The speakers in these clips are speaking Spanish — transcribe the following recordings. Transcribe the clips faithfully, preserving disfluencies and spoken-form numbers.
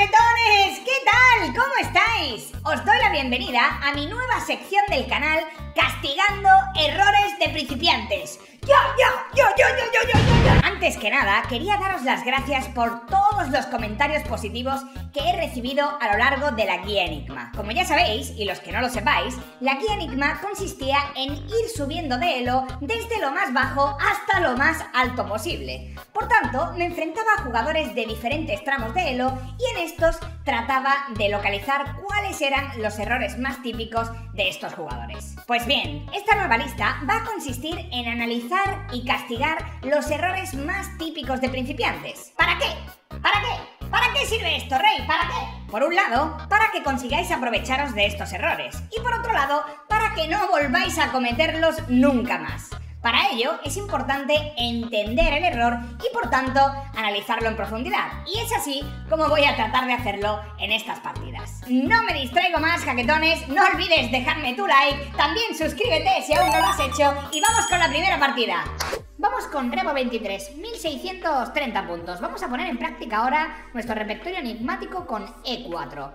¡Baquetones! ¿Qué tal? ¿Cómo estáis? Os doy la bienvenida a mi nueva sección del canal Castigando Errores de Principiantes. ¡Yo, yo, yo, yo, yo, yo, yo, yo! Antes que nada, quería daros las gracias por todos los comentarios positivos que he recibido a lo largo de la guía Enigma. Como ya sabéis, y los que no lo sepáis, la guía Enigma consistía en ir subiendo de E L O desde lo más bajo hasta lo más alto posible. Por tanto, me enfrentaba a jugadores de diferentes tramos de E L O y en estos trataba de localizar cuáles eran los errores más típicos de estos jugadores. Pues bien, esta nueva lista va a consistir en analizar y castigar los errores más típicos de principiantes. ¿Para qué? ¿Para qué? ¿Para qué sirve esto, Rey? ¿Para qué? Por un lado, para que consigáis aprovecharos de estos errores y por otro lado, para que no volváis a cometerlos nunca más. Para ello, es importante entender el error y, por tanto, analizarlo en profundidad. Y es así como voy a tratar de hacerlo en estas partidas. No me distraigo más, jaquetones. No olvides dejarme tu like. También suscríbete si aún no lo has hecho. Y vamos con la primera partida. Vamos con Remo veintitrés, mil seiscientos treinta puntos. Vamos a poner en práctica ahora nuestro repertorio enigmático con E cuatro.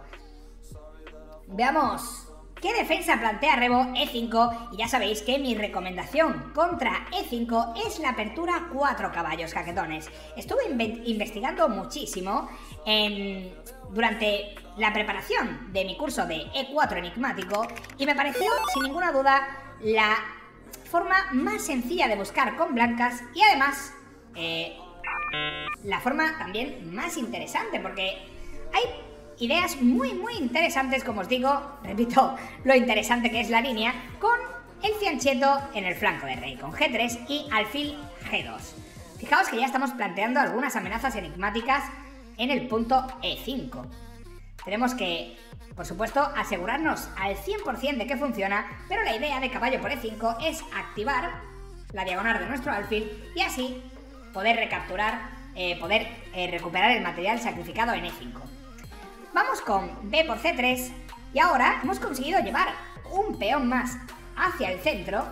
Veamos ¿qué defensa plantea Remo? E cinco. Y ya sabéis que mi recomendación contra E cinco es la apertura cuatro caballos, jaquetones. Estuve inve investigando muchísimo en, durante la preparación de mi curso de E cuatro enigmático y me pareció, sin ninguna duda, la forma más sencilla de buscar con blancas y además eh, la forma también más interesante porque hay ideas muy muy interesantes, como os digo, repito, lo interesante que es la línea, con el fiancheto en el flanco de rey, con G tres y alfil G dos. Fijaos que ya estamos planteando algunas amenazas enigmáticas en el punto E cinco. Tenemos que, por supuesto, asegurarnos al cien por cien de que funciona, pero la idea de caballo por E cinco es activar la diagonal de nuestro alfil y así poder recapturar, eh, poder eh, recuperar el material sacrificado en E cinco. Vamos con B por C tres y ahora hemos conseguido llevar un peón más hacia el centro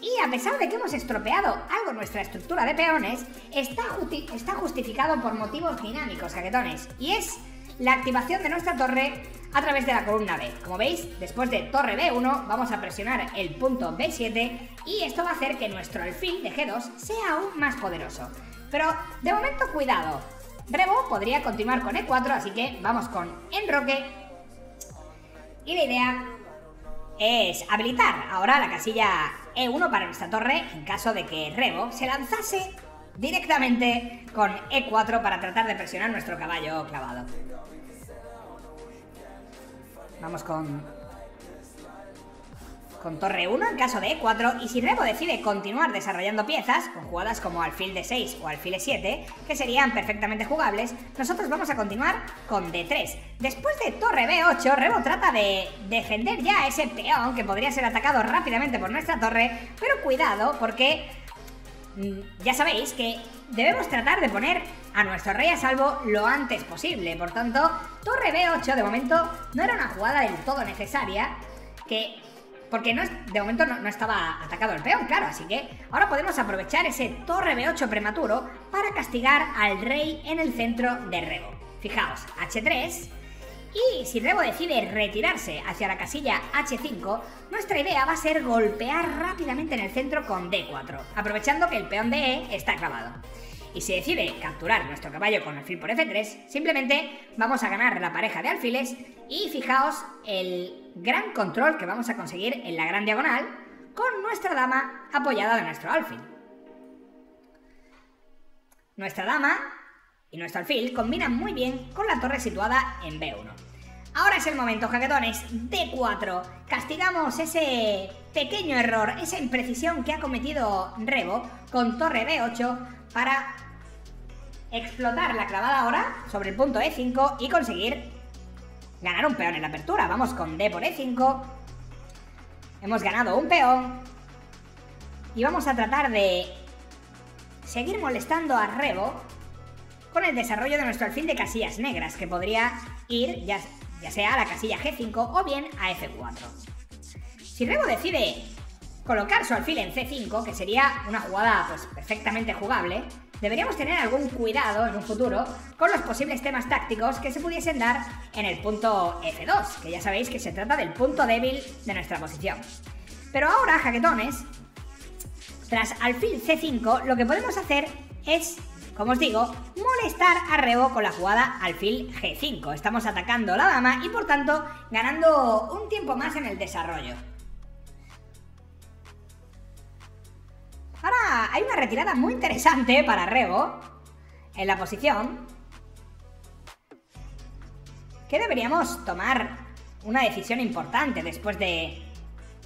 y a pesar de que hemos estropeado algo nuestra estructura de peones, está, justi está justificado por motivos dinámicos, jaquetones, y es la activación de nuestra torre a través de la columna B. Como veis, después de torre B uno vamos a presionar el punto B siete y esto va a hacer que nuestro alfil de G dos sea aún más poderoso. Pero de momento, cuidado. Remo podría continuar con E cuatro, así que vamos con enroque. Y la idea es habilitar ahora la casilla E uno para nuestra torre en caso de que Remo se lanzase directamente con E cuatro para tratar de presionar nuestro caballo clavado. Vamos con con torre uno en caso de E cuatro, y si Remo decide continuar desarrollando piezas con jugadas como alfil D seis o alfil E siete, que serían perfectamente jugables, nosotros vamos a continuar con D tres. Después de torre B ocho, Remo trata de defender ya ese peón que podría ser atacado rápidamente por nuestra torre, pero cuidado porque ya sabéis que debemos tratar de poner a nuestro rey a salvo lo antes posible. Por tanto, torre B ocho de momento no era una jugada del todo necesaria, que porque no es, de momento no, no estaba atacado el peón, claro, así que ahora podemos aprovechar ese torre B ocho prematuro para castigar al rey en el centro de Remo. Fijaos, H tres, y si Remo decide retirarse hacia la casilla H cinco, nuestra idea va a ser golpear rápidamente en el centro con D cuatro, aprovechando que el peón de E está clavado. Y si decide capturar nuestro caballo con alfil por F tres, simplemente vamos a ganar la pareja de alfiles y fijaos el gran control que vamos a conseguir en la gran diagonal con nuestra dama apoyada de nuestro alfil. Nuestra dama y nuestro alfil combinan muy bien con la torre situada en B uno. Ahora es el momento, jaquetones. D cuatro. Castigamos ese pequeño error, esa imprecisión que ha cometido Remo con torre B ocho para explotar la clavada ahora sobre el punto E cinco y conseguir ganar un peón en la apertura. Vamos con D por E cinco. Hemos ganado un peón. Y vamos a tratar de seguir molestando a Remo con el desarrollo de nuestro alfil de casillas negras, que podría ir ya, ya sea a la casilla G cinco o bien a F cuatro. Si Remo decide colocar su alfil en C cinco, que sería una jugada pues perfectamente jugable, deberíamos tener algún cuidado en un futuro con los posibles temas tácticos que se pudiesen dar en el punto efe dos, que ya sabéis que se trata del punto débil de nuestra posición. Pero ahora, jaquetones, tras alfil ce cinco, lo que podemos hacer es, como os digo, molestar a Rebo con la jugada alfil ge cinco. Estamos atacando la dama y, por tanto, ganando un tiempo más en el desarrollo. Ahora hay una retirada muy interesante para Rebo en la posición, que deberíamos tomar una decisión importante después de,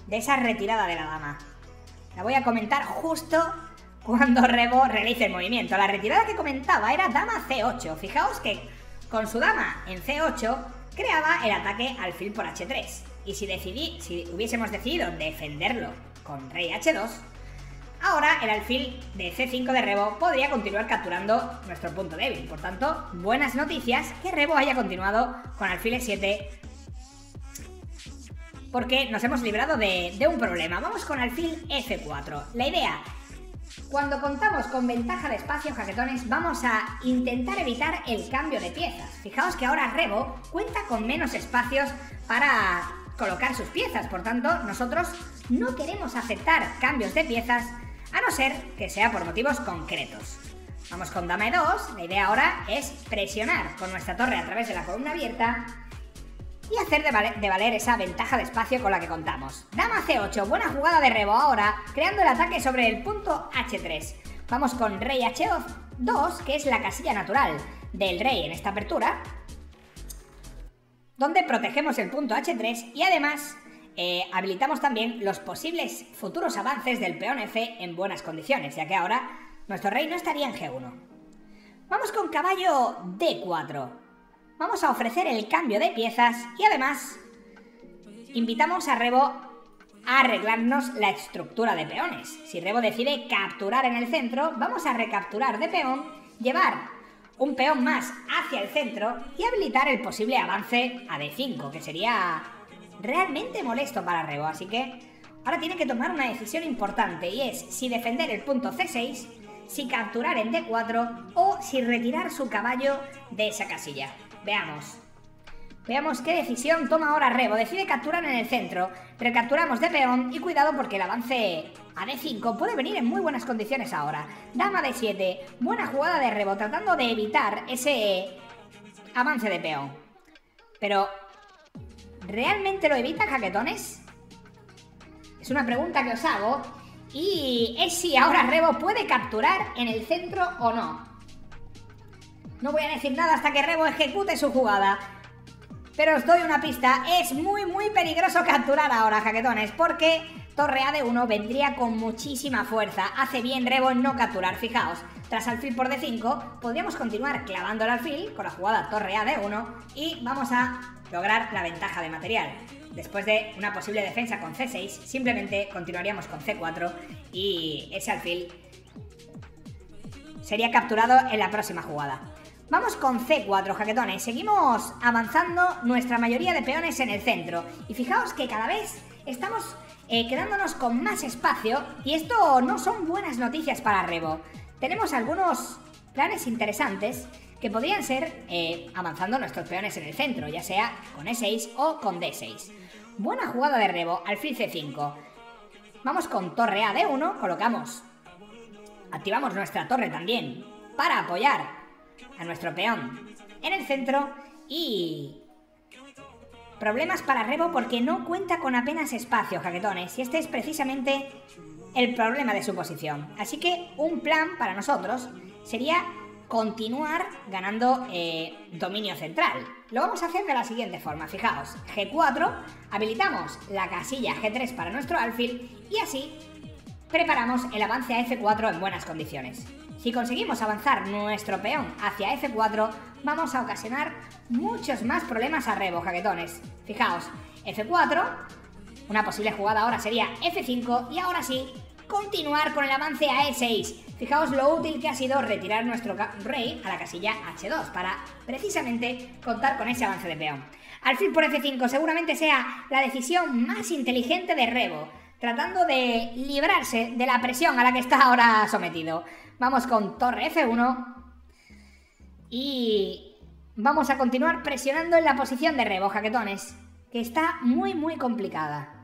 de esa retirada de la dama. La voy a comentar justo cuando Rebo realice el movimiento. La retirada que comentaba era dama ce ocho. Fijaos que con su dama en ce ocho creaba el ataque alfil por hache tres. Y si, decidí, si hubiésemos decidido defenderlo con rey hache dos, ahora el alfil de ce cinco de Rebo podría continuar capturando nuestro punto débil. Por tanto, buenas noticias que Rebo haya continuado con alfil e siete, porque nos hemos librado de, de un problema. Vamos con alfil efe cuatro. La idea... Cuando contamos con ventaja de espacio, jaquetones, vamos a intentar evitar el cambio de piezas. Fijaos que ahora Rebo cuenta con menos espacios para colocar sus piezas, por tanto, nosotros no queremos aceptar cambios de piezas, a no ser que sea por motivos concretos. Vamos con dama e dos, la idea ahora es presionar con nuestra torre a través de la columna abierta y hacer de valer, de valer esa ventaja de espacio con la que contamos. Dama ce ocho, buena jugada de Rebo ahora, creando el ataque sobre el punto hache tres. Vamos con rey hache dos, que es la casilla natural del rey en esta apertura, donde protegemos el punto hache tres y además eh, habilitamos también los posibles futuros avances del peón F en buenas condiciones, ya que ahora nuestro rey no estaría en ge uno. Vamos con caballo de cuatro. Vamos a ofrecer el cambio de piezas y además invitamos a Rebo a arreglarnos la estructura de peones. Si Rebo decide capturar en el centro, vamos a recapturar de peón, llevar un peón más hacia el centro y habilitar el posible avance a de cinco, que sería realmente molesto para Rebo. Así que ahora tiene que tomar una decisión importante y es si defender el punto ce seis, si capturar en de cuatro o si retirar su caballo de esa casilla. Veamos. Veamos qué decisión toma ahora Rebo. Decide capturar en el centro. Recapturamos de peón y cuidado porque el avance a de cinco puede venir en muy buenas condiciones ahora. Dama de siete. Buena jugada de Rebo tratando de evitar ese avance de peón. Pero ¿realmente lo evita, jaquetones? Es una pregunta que os hago y es si ahora Rebo puede capturar en el centro o no. No voy a decir nada hasta que Rebo ejecute su jugada. Pero os doy una pista. Es muy, muy peligroso capturar ahora, jaquetones, porque torre a de uno vendría con muchísima fuerza. Hace bien Rebo en no capturar. Fijaos, tras alfil por de cinco, podríamos continuar clavando el alfil con la jugada torre a de uno y vamos a lograr la ventaja de material. Después de una posible defensa con ce seis, simplemente continuaríamos con ce cuatro y ese alfil sería capturado en la próxima jugada. Vamos con ce cuatro, jaquetones. Seguimos avanzando nuestra mayoría de peones en el centro. Y fijaos que cada vez estamos eh, quedándonos con más espacio. Y esto no son buenas noticias para Rebo. Tenemos algunos planes interesantes que podrían ser eh, avanzando nuestros peones en el centro, ya sea con e seis o con de seis. Buena jugada de Rebo, alfil ce cinco. Vamos con torre a de uno, colocamos. Activamos nuestra torre también para apoyar a nuestro peón en el centro y problemas para Rebo porque no cuenta con apenas espacio, jaquetones, y este es precisamente el problema de su posición. Así que un plan para nosotros sería continuar ganando eh, dominio central. Lo vamos a hacer de la siguiente forma. Fijaos, ge cuatro, habilitamos la casilla ge tres para nuestro alfil y así preparamos el avance a efe cuatro en buenas condiciones. Si conseguimos avanzar nuestro peón hacia efe cuatro, vamos a ocasionar muchos más problemas a Rebo, jaquetones. Fijaos, efe cuatro, una posible jugada ahora sería efe cinco y ahora sí, continuar con el avance a e seis. Fijaos lo útil que ha sido retirar nuestro rey a la casilla hache dos para precisamente contar con ese avance de peón. Alfil por efe cinco seguramente sea la decisión más inteligente de Rebo. tratando de librarse de la presión a la que está ahora sometido. Vamos con torre efe uno y vamos a continuar presionando en la posición de rebo, jaquetones, que está muy muy complicada.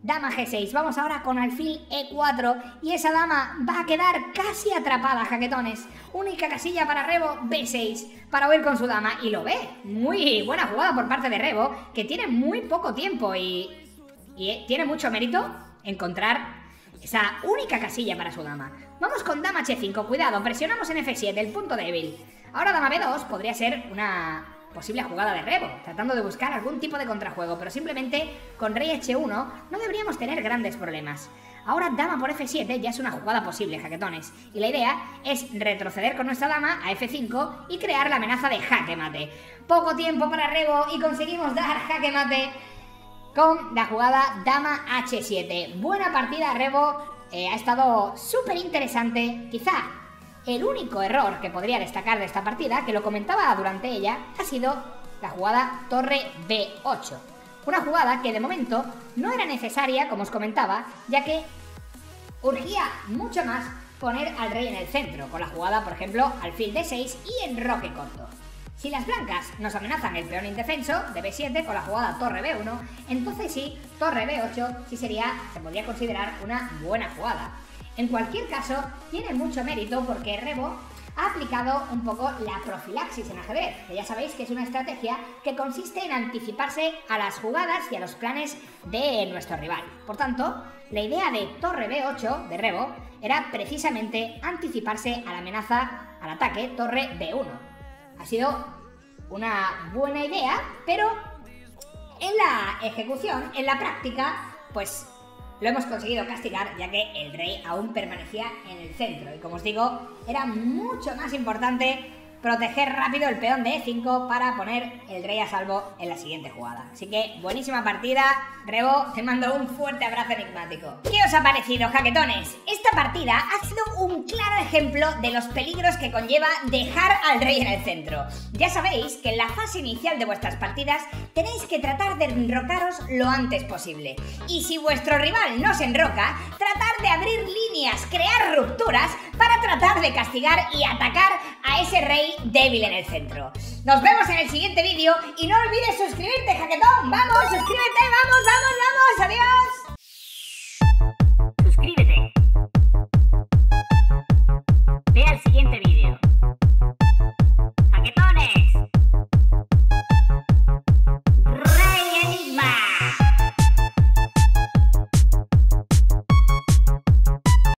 Dama ge seis, vamos ahora con alfil e cuatro y esa dama va a quedar casi atrapada, jaquetones. Única casilla para rebo, be seis, para huir con su dama, y lo ve. Muy buena jugada por parte de rebo, que tiene muy poco tiempo y... y tiene mucho mérito encontrar esa única casilla para su dama. Vamos con dama hache cinco, cuidado, presionamos en efe siete, el punto débil. Ahora dama be dos podría ser una posible jugada de rebo, tratando de buscar algún tipo de contrajuego, pero simplemente con rey hache uno no deberíamos tener grandes problemas. Ahora dama por efe siete ya es una jugada posible, jaquetones, y la idea es retroceder con nuestra dama a efe cinco y crear la amenaza de jaque mate. Poco tiempo para rebo y conseguimos dar jaque mate con la jugada dama hache siete. Buena partida, rebo. Eh, ha estado súper interesante. Quizá el único error que podría destacar de esta partida, que lo comentaba durante ella, ha sido la jugada torre be ocho. Una jugada que de momento no era necesaria, como os comentaba, ya que urgía mucho más poner al rey en el centro, con la jugada, por ejemplo, alfil de seis y enroque corto. Si las blancas nos amenazan el peón indefenso de be siete con la jugada torre be uno, entonces sí, torre be ocho sí sería, se podría considerar una buena jugada. En cualquier caso, tiene mucho mérito porque rebo ha aplicado un poco la profilaxis en ajedrez, que ya sabéis que es una estrategia que consiste en anticiparse a las jugadas y a los planes de nuestro rival. Por tanto, la idea de torre be ocho de rebo era precisamente anticiparse a la amenaza al ataque torre be uno. Ha sido una buena idea, pero en la ejecución, en la práctica, pues lo hemos conseguido castigar, ya que el rey aún permanecía en el centro. Y como os digo, era mucho más importante proteger rápido el peón de e cinco para poner el rey a salvo en la siguiente jugada. Así que, buenísima partida, rebo, te mando un fuerte abrazo enigmático. ¿Qué os ha parecido, jaquetones? Esta partida ha sido un claro ejemplo de los peligros que conlleva dejar al rey en el centro. Ya sabéis que en la fase inicial de vuestras partidas tenéis que tratar de enrocaros lo antes posible. Y si vuestro rival no se enroca, tratar de abrir líneas, crear rupturas para tratar de castigar y atacar a ese rey débil en el centro. Nos vemos en el siguiente vídeo y no olvides suscribirte, jaquetón. Vamos, suscríbete, vamos, vamos, vamos. Adiós.